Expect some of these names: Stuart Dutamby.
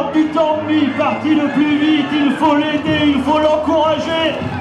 Stuart Dutamby parti le plus vite, il faut l'aider, il faut l'encourager.